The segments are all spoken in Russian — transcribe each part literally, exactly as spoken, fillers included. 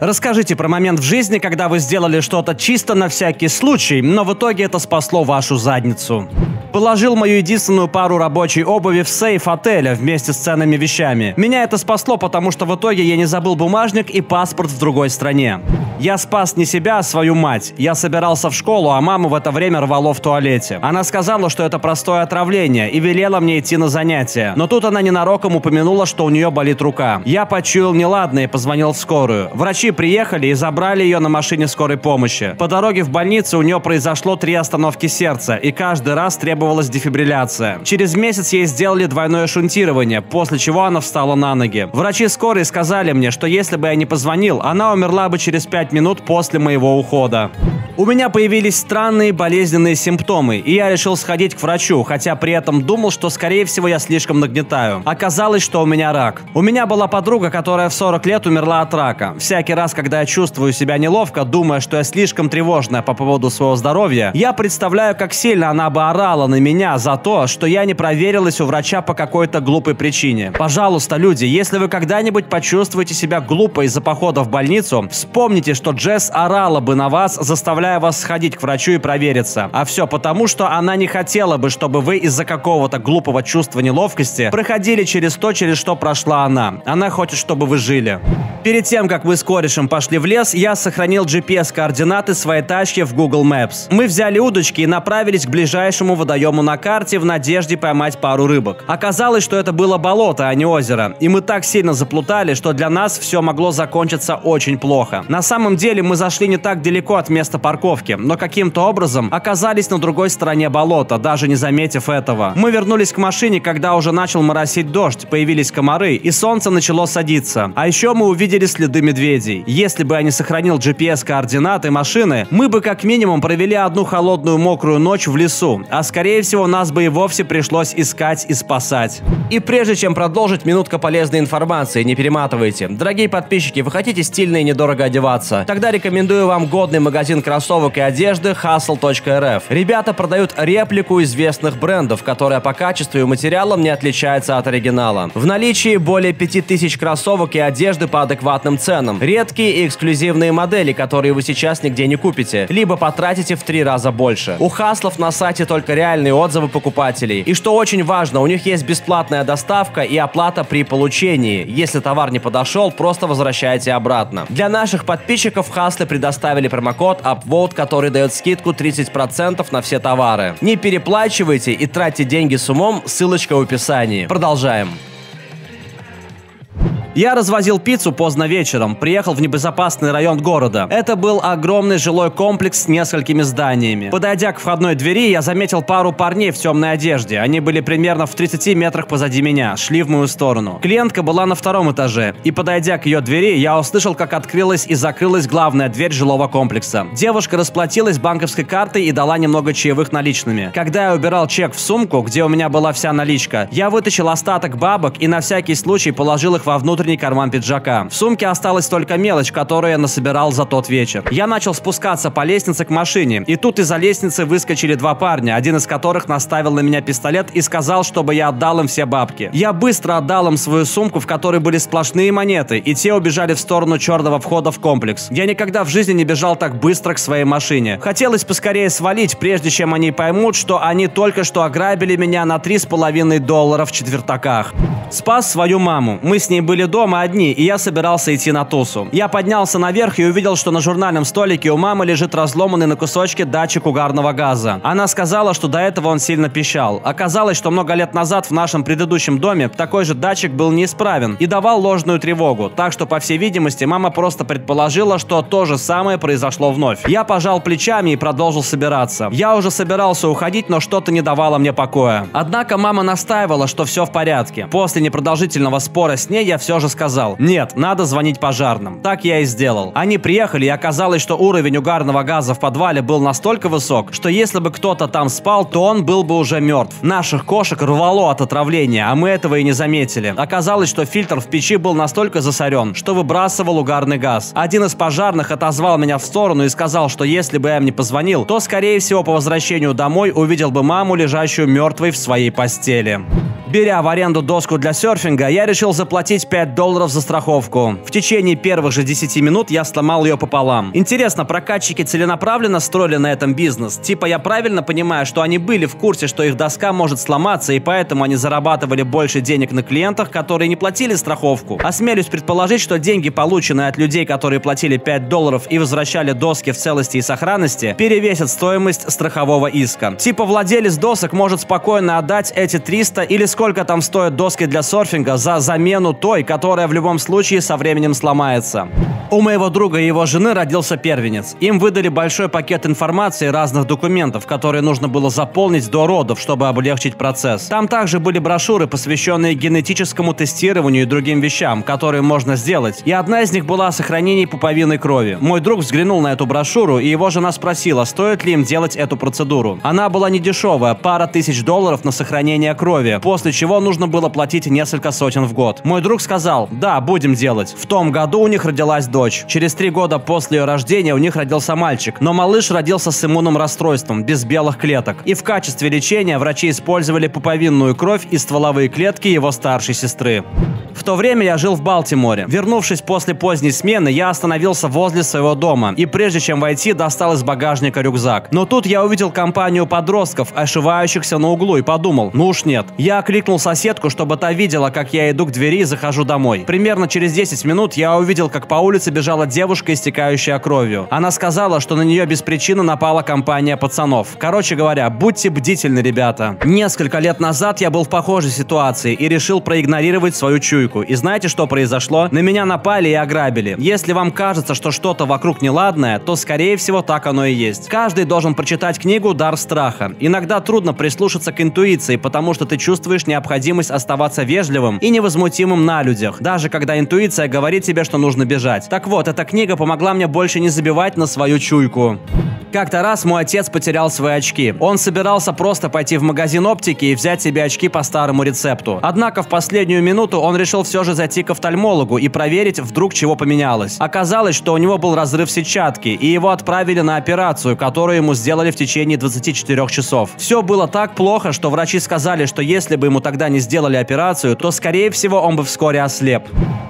Расскажите про момент в жизни, когда вы сделали что-то чисто на всякий случай, но в итоге это спасло вашу задницу. Положил мою единственную пару рабочей обуви в сейф отеля вместе с ценными вещами. Меня это спасло, потому что в итоге я не забыл бумажник и паспорт в другой стране. Я спас не себя, а свою мать. Я собирался в школу, а маму в это время рвало в туалете. Она сказала, что это простое отравление, и велела мне идти на занятия. Но тут она ненароком упомянула, что у нее болит рука. Я почуял неладное и позвонил в скорую. Врачи приехали и забрали ее на машине скорой помощи. По дороге в больницу у нее произошло три остановки сердца, и каждый раз требовалась дефибрилляция. Через месяц ей сделали двойное шунтирование, после чего она встала на ноги. Врачи скорой сказали мне, что если бы я не позвонил, она умерла бы через пять минут после моего ухода. У меня появились странные болезненные симптомы, и я решил сходить к врачу, хотя при этом думал, что скорее всего я слишком нагнетаю. Оказалось, что у меня рак. У меня была подруга, которая в сорок лет умерла от рака. Всякий раз, когда я чувствую себя неловко, думая, что я слишком тревожная по поводу своего здоровья, я представляю, как сильно она бы орала на меня за то, что я не проверилась у врача по какой-то глупой причине. Пожалуйста, люди, если вы когда-нибудь почувствуете себя глупо из-за похода в больницу, вспомните, что Джесс орала бы на вас, заставляя вас сходить к врачу и провериться. А все потому, что она не хотела бы, чтобы вы из-за какого-то глупого чувства неловкости проходили через то, через что прошла она. Она хочет, чтобы вы жили. Перед тем, как мы с корешем пошли в лес, я сохранил джи пи эс-координаты своей тачки в Google Maps. Мы взяли удочки и направились к ближайшему водоему на карте в надежде поймать пару рыбок. Оказалось, что это было болото, а не озеро. И мы так сильно заплутали, что для нас все могло закончиться очень плохо. На самом деле мы зашли не так далеко от места парковки, но каким-то образом оказались на другой стороне болота, даже не заметив этого. Мы вернулись к машине, когда уже начал моросить дождь, появились комары и солнце начало садиться. А еще мы увидели следы медведей. Если бы я не сохранил джи пи эс-координаты машины, мы бы как минимум провели одну холодную мокрую ночь в лесу, а скорее всего нас бы и вовсе пришлось искать и спасать. И прежде чем продолжить, минутка полезной информации, не перематывайте. Дорогие подписчики, вы хотите стильно и недорого одеваться? Тогда рекомендую вам годный магазин красоты и одежды хасл точка рф. Ребята продают реплику известных брендов, которая по качеству и материалам не отличается от оригинала. В наличии более пяти тысяч кроссовок и одежды по адекватным ценам. Редкие и эксклюзивные модели, которые вы сейчас нигде не купите, либо потратите в три раза больше. У хаслов на сайте только реальные отзывы покупателей. И что очень важно, у них есть бесплатная доставка и оплата при получении. Если товар не подошел, просто возвращайте обратно. Для наших подписчиков хаслы предоставили промокод UPVOTE, который дает скидку тридцать процентов на все товары. Не переплачивайте и тратьте деньги с умом, ссылочка в описании. Продолжаем. Я развозил пиццу поздно вечером, приехал в небезопасный район города. Это был огромный жилой комплекс с несколькими зданиями. Подойдя к входной двери, я заметил пару парней в темной одежде. Они были примерно в тридцати метрах позади меня, шли в мою сторону. Клиентка была на втором этаже, и подойдя к ее двери, я услышал, как открылась и закрылась главная дверь жилого комплекса. Девушка расплатилась банковской картой и дала немного чаевых наличными. Когда я убирал чек в сумку, где у меня была вся наличка, я вытащил остаток бабок и на всякий случай положил их во внутренний карман пиджака. В сумке осталась только мелочь, которую я насобирал за тот вечер. Я начал спускаться по лестнице к машине, и тут из-за лестницы выскочили два парня, один из которых наставил на меня пистолет и сказал, чтобы я отдал им все бабки. Я быстро отдал им свою сумку, в которой были сплошные монеты, и те убежали в сторону черного входа в комплекс. Я никогда в жизни не бежал так быстро к своей машине. Хотелось поскорее свалить, прежде чем они поймут, что они только что ограбили меня на три с половиной доллара в четвертаках. Спас свою маму. Мы с ней были дома одни, и я собирался идти на тусу. Я поднялся наверх и увидел, что на журнальном столике у мамы лежит разломанный на кусочки датчик угарного газа. Она сказала, что до этого он сильно пищал. Оказалось, что много лет назад в нашем предыдущем доме такой же датчик был неисправен и давал ложную тревогу. Так что, по всей видимости, мама просто предположила, что то же самое произошло вновь. Я пожал плечами и продолжил собираться. Я уже собирался уходить, но что-то не давало мне покоя. Однако мама настаивала, что все в порядке. После непродолжительного спора с ней я все же сказал: нет, надо звонить пожарным. Так я и сделал. Они приехали, и оказалось, что уровень угарного газа в подвале был настолько высок, что если бы кто-то там спал, то он был бы уже мертв. Наших кошек рвало от отравления, а мы этого и не заметили. Оказалось, что фильтр в печи был настолько засорен, что выбрасывал угарный газ. Один из пожарных отозвал меня в сторону и сказал, что если бы я им не позвонил, то скорее всего по возвращению домой увидел бы маму, лежащую мертвой в своей постели. Беря в аренду доску для серфинга, я решил заплатить пять долларов за страховку. В течение первых же десяти минут я сломал ее пополам. Интересно, прокатчики целенаправленно строили на этом бизнес? Типа, я правильно понимаю, что они были в курсе, что их доска может сломаться, и поэтому они зарабатывали больше денег на клиентах, которые не платили страховку? Осмелюсь предположить, что деньги, полученные от людей, которые платили пять долларов и возвращали доски в целости и сохранности, перевесят стоимость страхового иска. Типа, владелец досок может спокойно отдать эти триста или сколько там стоят доски для серфинга за замену той, которая в любом случае со временем сломается. У моего друга и его жены родился первенец. Им выдали большой пакет информации и разных документов, которые нужно было заполнить до родов, чтобы облегчить процесс. Там также были брошюры, посвященные генетическому тестированию и другим вещам, которые можно сделать, и одна из них была о сохранении пуповиной крови. Мой друг взглянул на эту брошюру, и его жена спросила, стоит ли им делать эту процедуру. Она была недешевая, пара тысяч долларов на сохранение крови, после чего нужно было платить несколько сотен в год. Мой друг сказал, да, будем делать. В том году у них родилась дочь. Через три года после ее рождения у них родился мальчик, но малыш родился с иммунным расстройством, без белых клеток. И в качестве лечения врачи использовали пуповинную кровь и стволовые клетки его старшей сестры. В то время я жил в Балтиморе. Вернувшись после поздней смены, я остановился возле своего дома и прежде чем войти, достал из багажника рюкзак. Но тут я увидел компанию подростков, ошивающихся на углу, и подумал, ну уж нет. Я окликнул соседку, чтобы та видела, как я иду к двери и захожу домой. Примерно через десять минут я увидел, как по улице бежала девушка, истекающая кровью. Она сказала, что на нее без причины напала компания пацанов. Короче говоря, будьте бдительны, ребята. Несколько лет назад я был в похожей ситуации и решил проигнорировать свою чуйку. И знаете, что произошло? На меня напали и ограбили. Если вам кажется, что что-то вокруг неладное, то, скорее всего, так оно и есть. Каждый должен прочитать книгу «Дар страха». Иногда трудно прислушаться к интуиции, потому что ты чувствуешь необходимость оставаться вежливым и невозмутимым на людях, даже когда интуиция говорит тебе, что нужно бежать. Так вот, эта книга помогла мне больше не забивать на свою чуйку. Как-то раз мой отец потерял свои очки. Он собирался просто пойти в магазин оптики и взять себе очки по старому рецепту. Однако в последнюю минуту он решил все же зайти к офтальмологу и проверить, вдруг чего поменялось. Оказалось, что у него был разрыв сетчатки, и его отправили на операцию, которую ему сделали в течение двадцати четырёх часов. Все было так плохо, что врачи сказали, что если бы ему тогда не сделали операцию, то, скорее всего, он бы вскоре ослеп.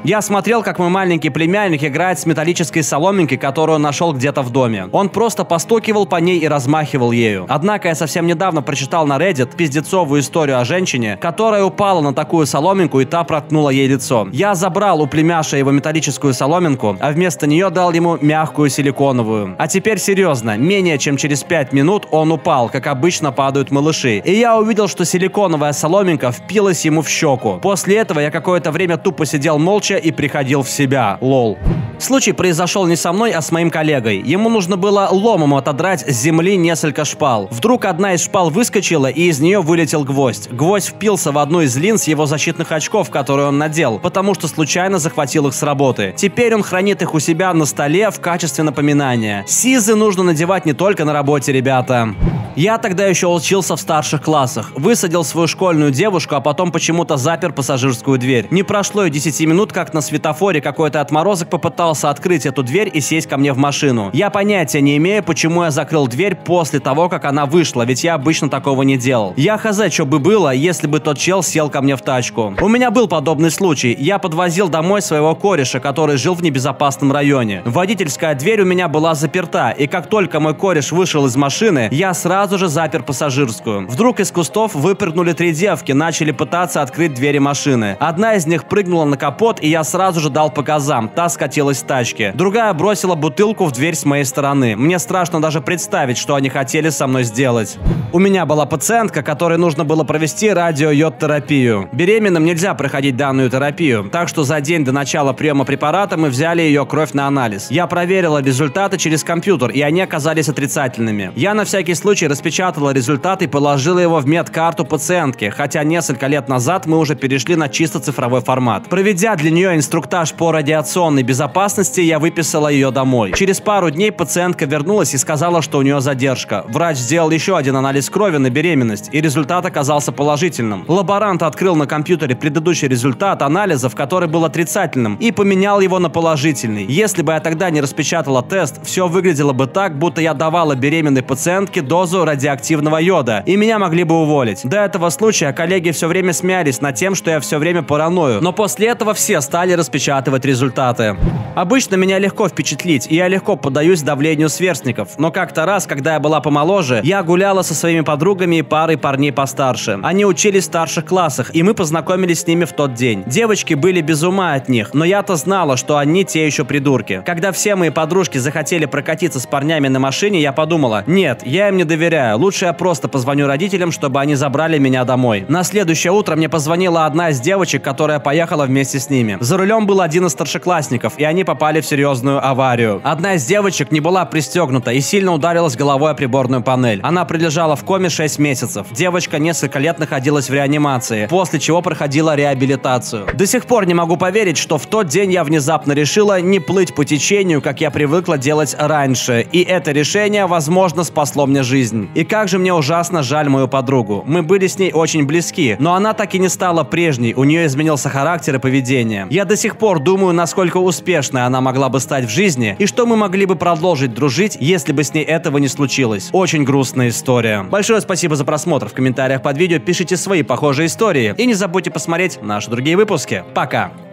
Я смотрел, как мой маленький племянник играет с металлической соломинкой, которую он нашел где-то в доме. Он просто постукивал по ней и размахивал ею. Однако я совсем недавно прочитал на Reddit пиздецовую историю о женщине, которая упала на такую соломинку, и та проткнула ей лицо. Я забрал у племяша его металлическую соломинку, а вместо нее дал ему мягкую силиконовую. А теперь серьезно, менее чем через пять минут он упал, как обычно падают малыши. И я увидел, что силиконовая соломинка впилась ему в щеку. После этого я какое-то время тупо сидел молча и приходил в себя. Лол. Случай произошел не со мной, а с моим коллегой. Ему нужно было ломом отодрать с земли несколько шпал. Вдруг одна из шпал выскочила, и из нее вылетел гвоздь. Гвоздь впился в одну из линз его защитных очков, которые он надел, потому что случайно захватил их с работы. Теперь он хранит их у себя на столе в качестве напоминания. Сизы нужно надевать не только на работе, ребята. Я тогда еще учился в старших классах. Высадил свою школьную девушку, а потом почему-то запер пассажирскую дверь. Не прошло и десяти минут, как на светофоре какой-то отморозок попытался открыть эту дверь и сесть ко мне в машину. Я понятия не имею, почему я закрыл дверь после того, как она вышла, ведь я обычно такого не делал. Я хз, что бы было, если бы тот чел сел ко мне в тачку. У меня был подобный случай. Я подвозил домой своего кореша, который жил в небезопасном районе. Водительская дверь у меня была заперта, и как только мой кореш вышел из машины, я сразу же запер пассажирскую. Вдруг из кустов выпрыгнули три девки, начали пытаться открыть двери машины. Одна из них прыгнула на капот, и я сразу же дал по газам. Та скатилась тачки. Другая бросила бутылку в дверь с моей стороны. Мне страшно даже представить, что они хотели со мной сделать. У меня была пациентка, которой нужно было провести радио-йод-терапию. Беременным нельзя проходить данную терапию, так что за день до начала приема препарата мы взяли ее кровь на анализ. Я проверила результаты через компьютер, и они оказались отрицательными. Я на всякий случай распечатала результат и положила его в медкарту пациентки, хотя несколько лет назад мы уже перешли на чисто цифровой формат. Проведя для нее инструктаж по радиационной безопасности, безопасности, я выписала ее домой. Через пару дней пациентка вернулась и сказала, что у нее задержка. Врач сделал еще один анализ крови на беременность, и результат оказался положительным. Лаборант открыл на компьютере предыдущий результат анализов, который был отрицательным, и поменял его на положительный. Если бы я тогда не распечатала тест, все выглядело бы так, будто я давала беременной пациентке дозу радиоактивного йода, и меня могли бы уволить. До этого случая коллеги все время смеялись над тем, что я все время параною, но после этого все стали распечатывать результаты. Обычно меня легко впечатлить, и я легко поддаюсь давлению сверстников, но как-то раз, когда я была помоложе, я гуляла со своими подругами и парой парней постарше. Они учились в старших классах, и мы познакомились с ними в тот день. Девочки были без ума от них, но я-то знала, что они те еще придурки. Когда все мои подружки захотели прокатиться с парнями на машине, я подумала: нет, я им не доверяю, лучше я просто позвоню родителям, чтобы они забрали меня домой. На следующее утро мне позвонила одна из девочек, которая поехала вместе с ними. За рулем был один из старшеклассников, и они попали в серьезную аварию. Одна из девочек не была пристегнута и сильно ударилась головой о приборную панель. Она пролежала в коме шесть месяцев. Девочка несколько лет находилась в реанимации, после чего проходила реабилитацию. До сих пор не могу поверить, что в тот день я внезапно решила не плыть по течению, как я привыкла делать раньше. И это решение, возможно, спасло мне жизнь. И как же мне ужасно жаль мою подругу. Мы были с ней очень близки, но она так и не стала прежней, у нее изменился характер и поведение. Я до сих пор думаю, насколько успешной она могла бы стать в жизни, и что мы могли бы продолжить дружить, если бы с ней этого не случилось. Очень грустная история. Большое спасибо за просмотр. В комментариях под видео пишите свои похожие истории. И не забудьте посмотреть наши другие выпуски. Пока!